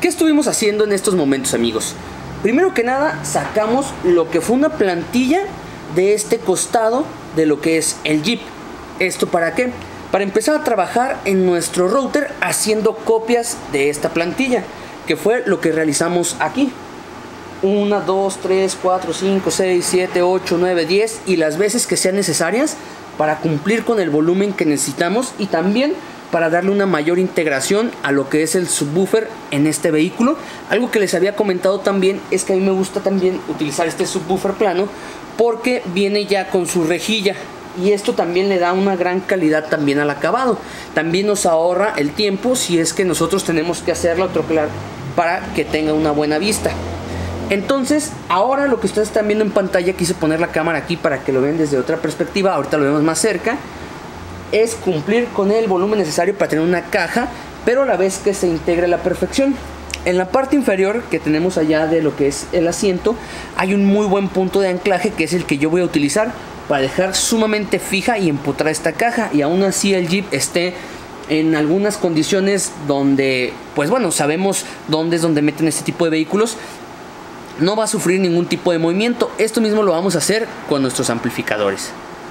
¿Qué estuvimos haciendo en estos momentos, amigos? Primero que nada, sacamos lo que fue una plantilla de este costado de lo que es el Jeep. ¿Esto para qué? Para empezar a trabajar en nuestro router haciendo copias de esta plantilla, que fue lo que realizamos aquí. 1, 2, 3, 4, 5, 6, 7, 8, 9, 10 y las veces que sean necesarias para cumplir con el volumen que necesitamos y también para darle una mayor integración a lo que es el subwoofer en este vehículo. Algo que les había comentado también es que a mí me gusta también utilizar este subwoofer plano porque viene ya con su rejilla y esto también le da una gran calidad también al acabado. También nos ahorra el tiempo si es que nosotros tenemos que hacerlo troquelar para que tenga una buena vista. Entonces, ahora lo que ustedes están viendo en pantalla, quise poner la cámara aquí para que lo vean desde otra perspectiva, ahorita lo vemos más cerca, es cumplir con el volumen necesario para tener una caja, pero a la vez que se integre a la perfección. En la parte inferior que tenemos allá de lo que es el asiento, hay un muy buen punto de anclaje que es el que yo voy a utilizar para dejar sumamente fija y empotrar esta caja, y aún así el Jeep esté en algunas condiciones donde, pues bueno, sabemos dónde es donde meten este tipo de vehículos, no va a sufrir ningún tipo de movimiento. Esto mismo lo vamos a hacer con nuestros amplificadores.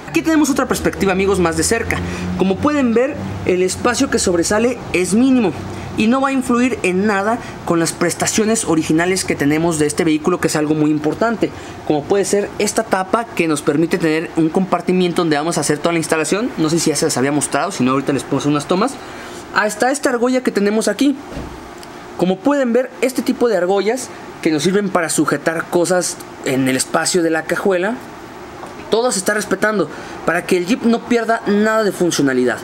Aquí tenemos otra perspectiva, amigos, más de cerca. Como pueden ver, el espacio que sobresale es mínimo y no va a influir en nada con las prestaciones originales que tenemos de este vehículo, que es algo muy importante, como puede ser esta tapa que nos permite tener un compartimiento donde vamos a hacer toda la instalación. No sé si ya se las había mostrado, si no ahorita les pongo unas tomas. Hasta esta argolla que tenemos aquí. Como pueden ver, este tipo de argollas que nos sirven para sujetar cosas en el espacio de la cajuela, todo se está respetando para que el Jeep no pierda nada de funcionalidad.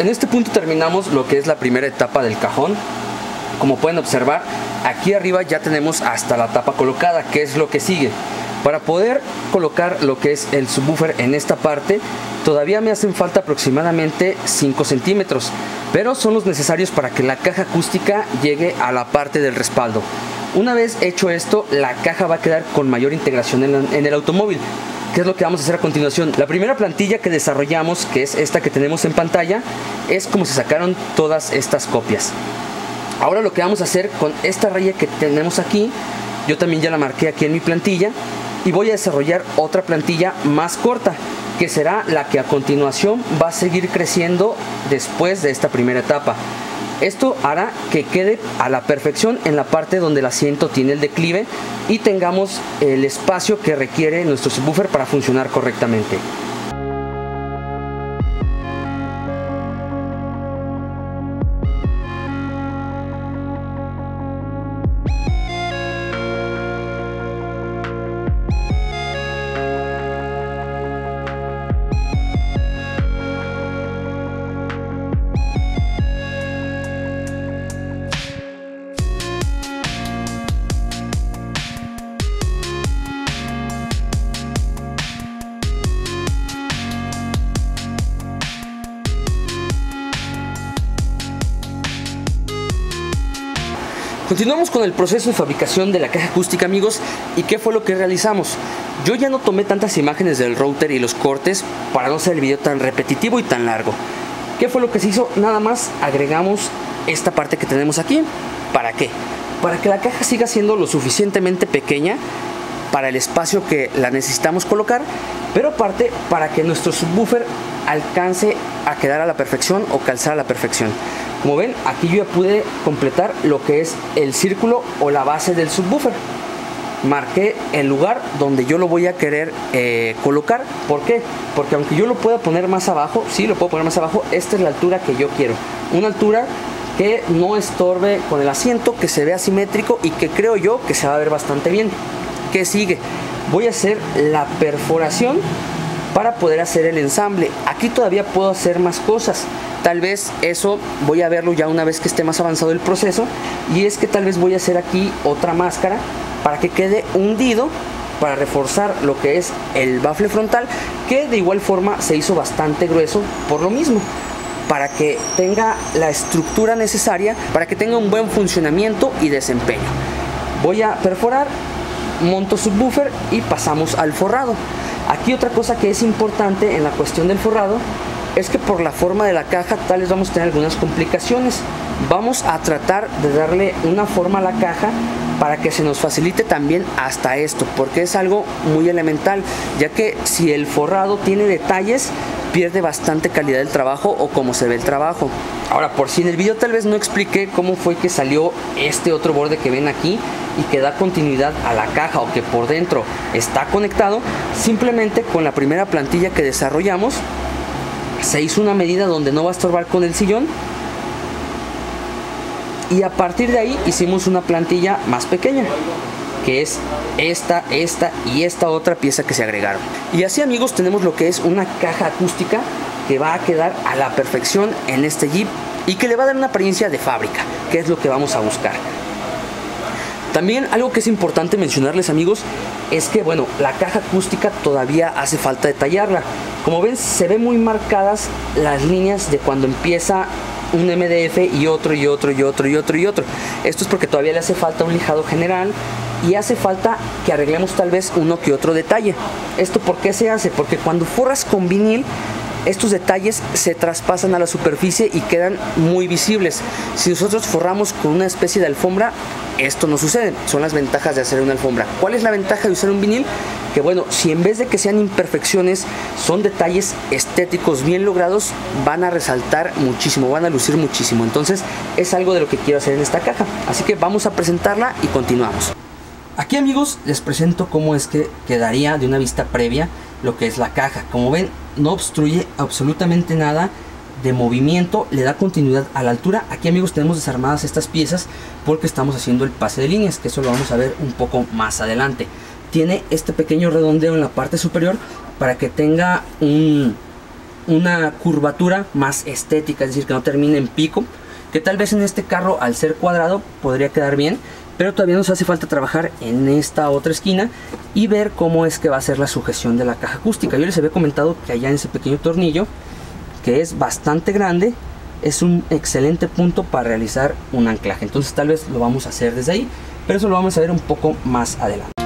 En este punto terminamos lo que es la primera etapa del cajón. Como pueden observar, aquí arriba ya tenemos hasta la tapa colocada, que es lo que sigue. Para poder colocar lo que es el subwoofer en esta parte, todavía me hacen falta aproximadamente 5 centímetros, pero son los necesarios para que la caja acústica llegue a la parte del respaldo. Una vez hecho esto, la caja va a quedar con mayor integración en el automóvil. ¿Qué es lo que vamos a hacer a continuación? La primera plantilla que desarrollamos, que es esta que tenemos en pantalla, es como se sacaron todas estas copias. Ahora lo que vamos a hacer con esta raya que tenemos aquí, yo también ya la marqué aquí en mi plantilla, y voy a desarrollar otra plantilla más corta, que será la que a continuación va a seguir creciendo después de esta primera etapa. Esto hará que quede a la perfección en la parte donde el asiento tiene el declive y tengamos el espacio que requiere nuestro subwoofer para funcionar correctamente. Continuamos con el proceso de fabricación de la caja acústica, amigos. ¿Y qué fue lo que realizamos? Yo ya no tomé tantas imágenes del router y los cortes para no hacer el video tan repetitivo y tan largo. ¿Qué fue lo que se hizo? Nada más agregamos esta parte que tenemos aquí. ¿Para qué? Para que la caja siga siendo lo suficientemente pequeña para el espacio que la necesitamos colocar, pero aparte para que nuestro subwoofer alcance a quedar a la perfección o calzar a la perfección. Como ven, aquí yo ya pude completar lo que es el círculo o la base del subwoofer. Marqué el lugar donde yo lo voy a querer colocar. ¿Por qué? Porque aunque yo lo pueda poner más abajo, sí lo puedo poner más abajo, esta es la altura que yo quiero. Una altura que no estorbe con el asiento, que se vea simétrico y que creo yo que se va a ver bastante bien. ¿Qué sigue? Voy a hacer la perforación para poder hacer el ensamble. Aquí todavía puedo hacer más cosas. Tal vez eso voy a verlo ya una vez que esté más avanzado el proceso. Y es que tal vez voy a hacer aquí otra máscara para que quede hundido, para reforzar lo que es el bafle frontal, que de igual forma se hizo bastante grueso por lo mismo, para que tenga la estructura necesaria, para que tenga un buen funcionamiento y desempeño. Voy a perforar, monto subwoofer y pasamos al forrado. Aquí otra cosa que es importante en la cuestión del forrado es que por la forma de la caja tal vez vamos a tener algunas complicaciones. Vamos a tratar de darle una forma a la caja para que se nos facilite también hasta esto, porque es algo muy elemental, ya que si el forrado tiene detalles pierde bastante calidad del trabajo o cómo se ve el trabajo. Ahora, por si en el video tal vez no expliqué cómo fue que salió este otro borde que ven aquí y que da continuidad a la caja o que por dentro está conectado, simplemente con la primera plantilla que desarrollamos se hizo una medida donde no va a estorbar con el sillón, y a partir de ahí hicimos una plantilla más pequeña, que es esta y esta otra pieza que se agregaron. Y así, amigos, tenemos lo que es una caja acústica que va a quedar a la perfección en este Jeep y que le va a dar una apariencia de fábrica, que es lo que vamos a buscar. También algo que es importante mencionarles, amigos, es que bueno, la caja acústica todavía hace falta detallarla. Como ven, se ven muy marcadas las líneas de cuando empieza un MDF y otro. Esto es porque todavía le hace falta un lijado general y hace falta que arreglemos tal vez uno que otro detalle. ¿Esto por qué se hace? Porque cuando forras con vinil, estos detalles se traspasan a la superficie y quedan muy visibles. Si nosotros forramos con una especie de alfombra, esto no sucede. Son las ventajas de hacer una alfombra. ¿Cuál es la ventaja de usar un vinil? Que bueno, si en vez de que sean imperfecciones, son detalles estéticos bien logrados, van a resaltar muchísimo, van a lucir muchísimo. Entonces es algo de lo que quiero hacer en esta caja. Así que vamos a presentarla y continuamos. Aquí, amigos, les presento cómo es que quedaría de una vista previa lo que es la caja. Como ven, no obstruye absolutamente nada de movimiento, le da continuidad a la altura. Aquí, amigos, tenemos desarmadas estas piezas porque estamos haciendo el pase de líneas, que eso lo vamos a ver un poco más adelante. Tiene este pequeño redondeo en la parte superior para que tenga una curvatura más estética, es decir, que no termine en pico, que tal vez en este carro al ser cuadrado podría quedar bien. Pero todavía nos hace falta trabajar en esta otra esquina y ver cómo es que va a ser la sujeción de la caja acústica. Yo les había comentado que allá en ese pequeño tornillo, que es bastante grande, es un excelente punto para realizar un anclaje. Entonces tal vez lo vamos a hacer desde ahí, pero eso lo vamos a ver un poco más adelante.